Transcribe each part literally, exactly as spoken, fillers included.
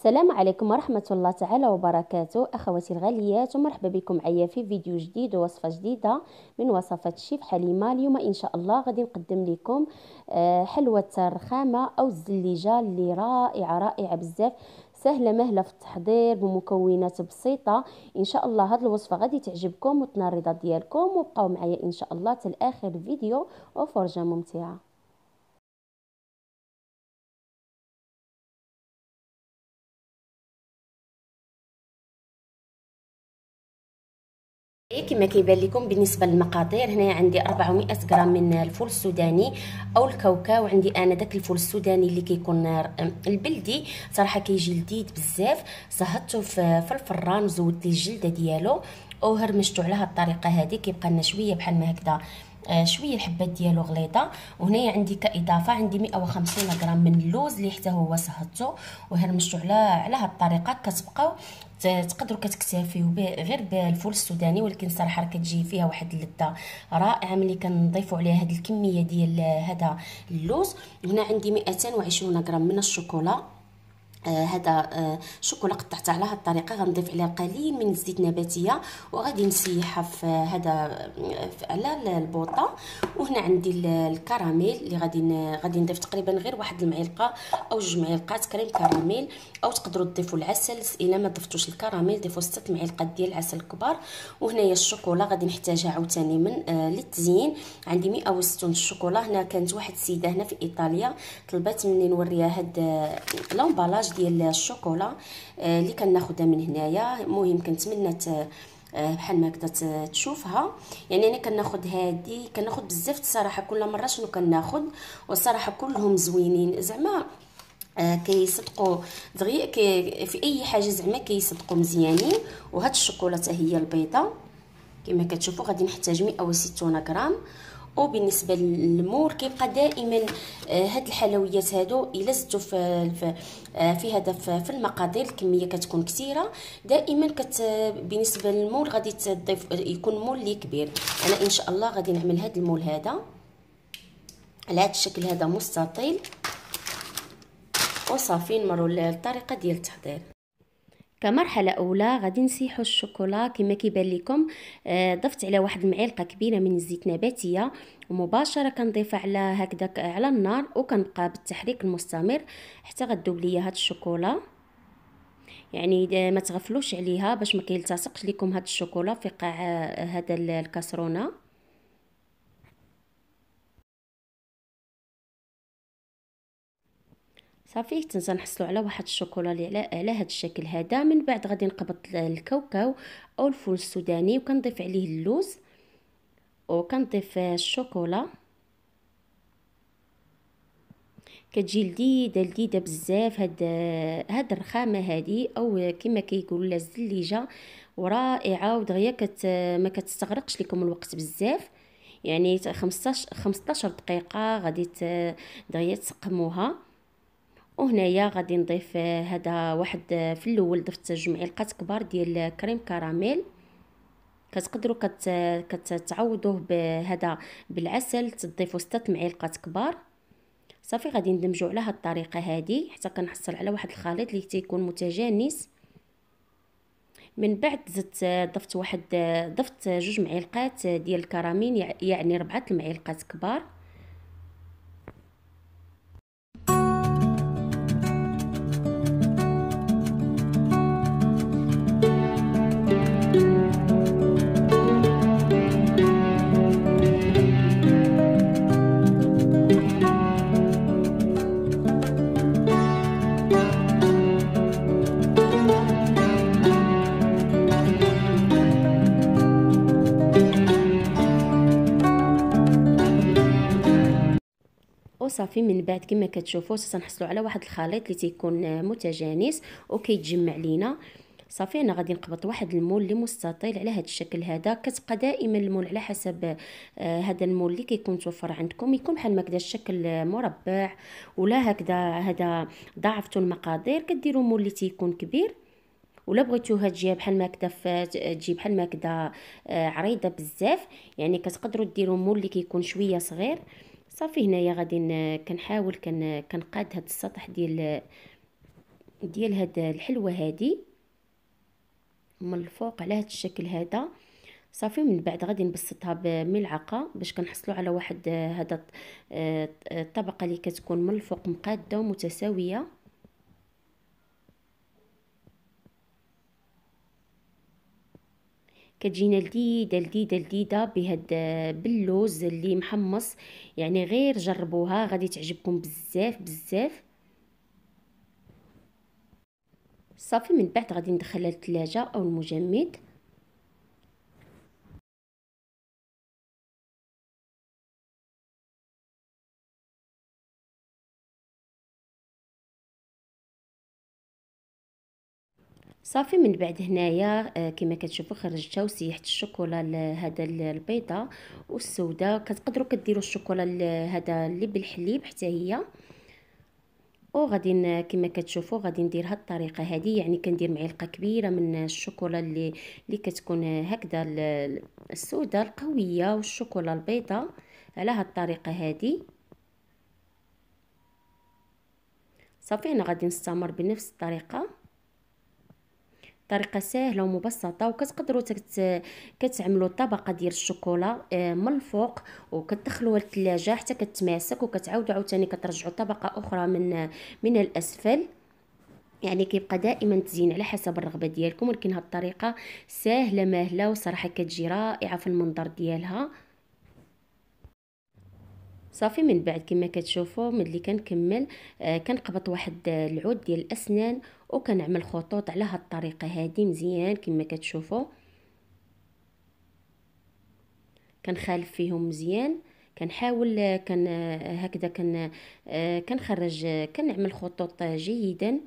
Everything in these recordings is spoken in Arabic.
السلام عليكم ورحمة الله تعالى وبركاته. أخواتي الغاليات ومرحبا بكم معايا في فيديو جديد ووصفة جديدة من وصفات الشيف حليمة. اليوم إن شاء الله غادي نقدم لكم حلوة الرخامة أو الزليجة اللي رائعة رائعة بزاف، سهلة مهلة في التحضير بمكونات بسيطة. إن شاء الله هاد الوصفة غادي تعجبكم وتنال الرضا ديالكم، وبقاو معايا إن شاء الله حتى آخر الفيديو وفرجة ممتعة. كما كيبان لكم بالنسبه للمقادير، هنا عندي أربعمائة غرام من الفول السوداني او الكاوكاو. عندي انا داك الفول السوداني اللي كيكون البلدي، صراحه كيجي لذيذ بزاف. صهدته في الفران وزودت ليه الجلده ديالو وهرمشتو على هاد الطريقه هذه. كيبقى لنا شويه بحال ما هكذا، شويه الحبات ديالو غليظه. وهنايا عندي كاضافه عندي مائة وخمسين غرام من اللوز اللي حتى هو صهدته وهرمشتو على على هاد الطريقه. كتبقاو تقدروا كتكتفيو غير بالفول السوداني، ولكن صراحه كتجي فيها واحد اللذه رائعه ملي كنضيفوا عليها هاد الكميه ديال هذا اللوز. هنا عندي مائتين وعشرين غرام من الشوكولا، آه هذا آه شوكولا قطعته على هذه الطريقه. غنضيف عليها قليل من الزيت النباتيه وغادي نسيحها في هذا على البوطه. وهنا عندي الكراميل اللي غادي غادي نضيف تقريبا غير واحد المعلقه او جوج معالق كريم كراميل، او تقدروا تضيفوا العسل الا ما ضفتوش الكراميل، ضيفوا ست معالق ديال العسل الكبار. وهنايا الشوكولا غادي نحتاجها عاوتاني من آه للتزيين. عندي مائة وستين الشوكولا. هنا كانت واحد السيده هنا في ايطاليا طلبات مني نوريها هاد لومبالاج ديال الشوكولا اللي كناخذها من هنايا. المهم كنتمنى بحال ما هكذا تشوفها. يعني انا كناخذ هذه كناخذ بزاف الصراحه، كل مره شنو كناخذ، والصراحه كلهم زوينين زعما كيصدقوا دغيا كي في اي حاجه زعما كيصدقوا مزيانين. وهاد الشوكولا حتى هي البيضاء كما كتشوفوا غادي نحتاج مائة وستين غرام. وبالنسبه للمور كيبقى دائما هاد الحلويات هادو الا زدتو في في هذا في المقادير الكميه كتكون كثيره دائما كت بالنسبه للمول غادي تضيف يكون مول لي كبير. انا ان شاء الله غادي نعمل هاد المول هذا على هاد الشكل هذا مستطيل وصافي. نمروا للطريقه ديال التحضير. كمرحله اولى غادي نسيحوا الشوكولا. كما كيبان لكم ضفت على واحد المعلقه كبيره من الزيت النباتيه ومباشره كنضيفها على هكذا على النار، وكنبقى بالتحريك المستمر حتى غتذوب ليا هاد الشوكولا. يعني ما تغفلوش عليها باش ما كيلتصقش لكم هاد الشوكولا في قاع هذا الكاسرونه. صافي حتى نحصلوا على واحد الشوكولا اللي على هذا الشكل هذا. من بعد غادي نقبض الكاوكاو او الفول السوداني وكنضيف عليه اللوز وكنضيف الشوكولا. كتجي لذيذه لذيذه بزاف هاد هاد الرخامه هذه، او كما كيقولوا لها الزليجه، ورائعه ودغيا كت ما كتستغرقش لكم الوقت بزاف. يعني خمسطاش خمسطاش دقيقه غادي دغيا تسقموها. وهنايا غادي نضيف هذا واحد في الاول ضفت جوج معالق كبار ديال كريم كراميل. كتقدروا كت كتعوضوه بهذا بالعسل، تضيفوا ستة معالق كبار. صافي غادي ندمجوا على هاد الطريقه هذه حتى كنحصل على واحد الخليط اللي تيكون متجانس. من بعد زدت ضفت واحد ضفت جوج معالقات ديال الكراميل، يعني ربعه المعالقات كبار. صافي من بعد كما كتشوفوا سنحصلوا على واحد الخليط اللي تيكون متجانس وكيتجمع لينا. صافي انا غادي نقبط واحد المول اللي مستطيل على هذا الشكل هذا. كتبقى دائما المول على حسب آه هذا المول اللي كيكون توفر عندكم، يكون بحال ما كدا الشكل مربع ولا هكذا. هذا ضاعفتوا المقادير كديروا مول اللي تيكون كبير، ولا بغيتوها تجي بحال ما هكذا تجي بحال ما هكذا آه عريضه بزاف، يعني كتقدروا ديروا مول اللي كيكون شويه صغير. صافي هنايا غادي كنحاول كنقاد هاد السطح ديال ديال هاد الحلوه هادي من الفوق على هاد الشكل هذا. صافي من بعد غادي نبسطها بملعقه باش كنحصلوا على واحد هذا الطبقه اللي كتكون من الفوق مقاده ومتساويه. كتجينا لذيذه لذيذه لذيذه بهاد باللوز اللي محمص، يعني غير جربوها غادي تعجبكم بزاف بزاف. صافي من بعد غادي ندخلها للثلاجه او المجمد. صافي من بعد هنايا كما كتشوفوا خرجتها وسيحت الشوكولا هذا البيضه والسوده. كتقدروا كديروا الشوكولا هذا اللي بالحليب حتى هي، وغادي كما كتشوفوا غادي ندير هذه الطريقه هذه. يعني كندير معلقه كبيره من الشوكولا اللي اللي كتكون هكذا السوده القويه والشوكولا البيضه على هذه الطريقه هذه. صافي انا غادي نستمر بنفس الطريقه، طريقه سهله ومبسطه، وكتقدروا كتعملوا طبقه ديال الشوكولا من الفوق وكتدخلوها للثلاجه حتى كتماسك، وكتعاودوا عاوتاني كترجعوا طبقه اخرى من من الاسفل. يعني كيبقى دائما تزين على حسب الرغبه ديالكم، ولكن هاد الطريقه سهله ماهله وصراحه كتجي رائعه في المنظر ديالها. صافي من بعد كما كتشوفوا ملي كنكمل آه كنقبط واحد العود ديال الاسنان وكنعمل خطوط على هاد الطريقه هذه مزيان كما كتشوفوا. كنخالف فيهم مزيان، كنحاول كن هكذا كن آه كنخرج كنعمل خطوط جيدا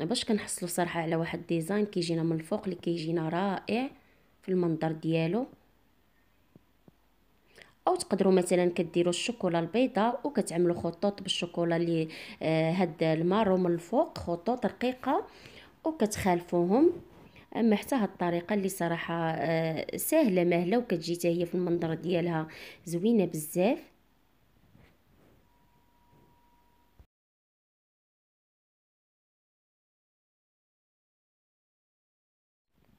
باش كنحصلوا صراحه على واحد ديزاين كيجينا من الفوق اللي كيجينا رائع في المنظر ديالو. او تقدروا مثلا كديروا الشوكولا البيضاء وكتعملوا خطوط بالشوكولا اللي آه هاد المارو من الفوق، خطوط رقيقه وكتخالفوهم. اما حتى هاد الطريقه اللي صراحه آه سهله ماهله وكتجي حتى هي في المنظر ديالها زوينه بزاف.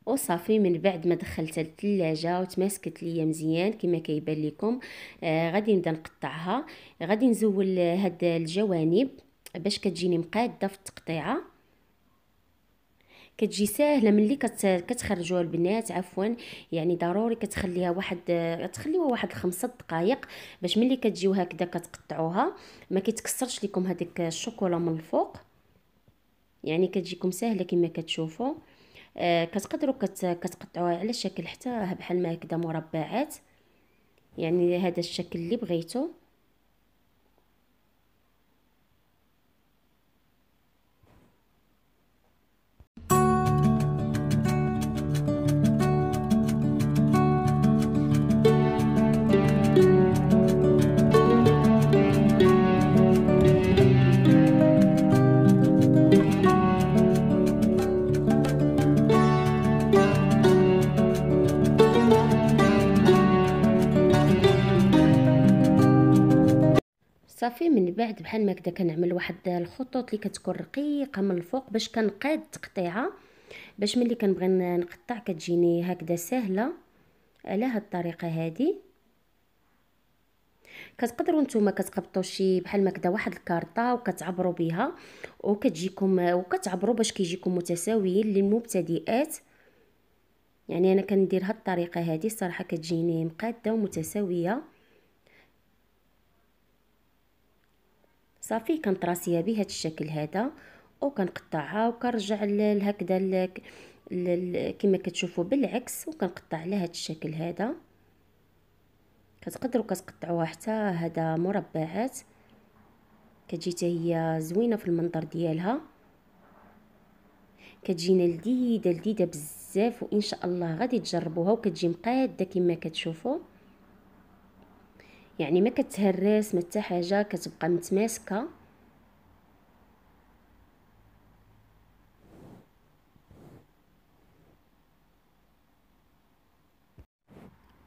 وصافي من بعد ما دخلتها للثلاجه وتماسكت ليا مزيان كما كيبان لكم آه غادي نبدا نقطعها. غادي نزول هاد الجوانب باش كتجيني مقاده في التقطيعه، كتجي ساهله ملي كتخرجوها البنات عفوا. يعني ضروري كتخليها واحد تخليوها واحد خمسة دقائق باش ملي كتجيو هكذا كتقطعوها ما كيتكسرش لكم هذيك الشوكولا من الفوق. يعني كتجيكم ساهله كما كتشوفوا. آه كتقدروا كت كتقطعوها على شكل حتى بحال ما هكذا مربعات، يعني هذا الشكل اللي بغيتو. صافي من بعد بحال ما هكذا كنعمل واحد الخطوط اللي كتكون رقيقه من الفوق باش كنقاد التقطيعه، باش ملي كنبغي نقطع كتجيني هكذا سهله على هاد الطريقه هذه. كتقدروا نتوما كتقبطوا شي بحال ما هكذا واحد الكارطه وكتعبروا بها وكتجيكم وكتعبروا باش كيجيكم متساويين للمبتدئات. يعني انا كندير هاد الطريقه هذه الصراحه كتجيني مقاده ومتساويه. صافي كنطراسيها بهذا الشكل هذا وكنقطعها وكنرجع لهكذا كما كتشوفوا بالعكس وكنقطع على هذا الشكل هذا. كتقدروا كتقطعوها حتى هذا مربعات، كتجي حتى هي زوينه في المنظر ديالها، كتجينا لذيذه لذيذه بزاف. وان شاء الله غادي تجربوها وكتجي مقاده كما كتشوفوا، يعني ما كتهرس ما حتى حاجه، كتبقى متماسكه.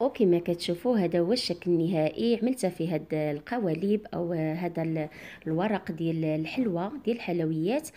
وكما كتشوفوا هذا هو الشكل النهائي. عملتها في هاد القوالب او هذا الورق ديال الحلوى ديال الحلويات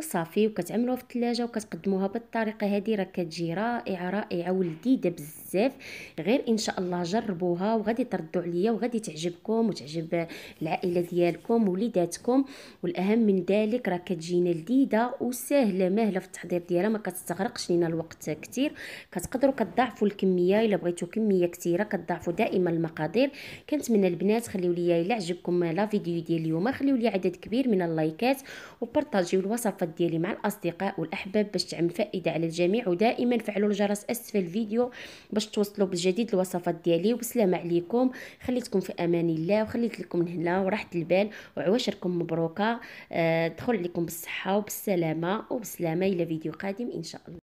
صافي، وكتعملوها في الثلاجه وكتقدموها بالطريقه هذه. راه كتجي رائعه رائعه ولذيذه بزاف. غير ان شاء الله جربوها وغادي تردوا عليا وغادي تعجبكم وتعجب العائله ديالكم وليداتكم. والاهم من ذلك راه كتجينا لذيذه وسهله ماهله في التحضير ديالها، ما كتستغرقش لينا الوقت كثير. كتقدروا كتضاعفوا الكميه الا بغيتوا كميه كثيره، كتضاعفوا دائما المقادير. كنتمنى البنات خليوا لي الا عجبكم لا فيديو ديال اليوم، خليوا لي عدد كبير من اللايكات وبارطاجيو الوصفه ديالي مع الاصدقاء والاحباب باش تعم فائده على الجميع. ودائما فعلوا الجرس اسفل الفيديو باش توصلوا بالجديد الوصفات ديالي. وبسلامه عليكم، خليتكم في امان الله وخليت لكم هنا وراحه البال وعواشركم مبروكه. أه دخل لكم بالصحه وبالسلامه وبسلامه الى فيديو قادم ان شاء الله.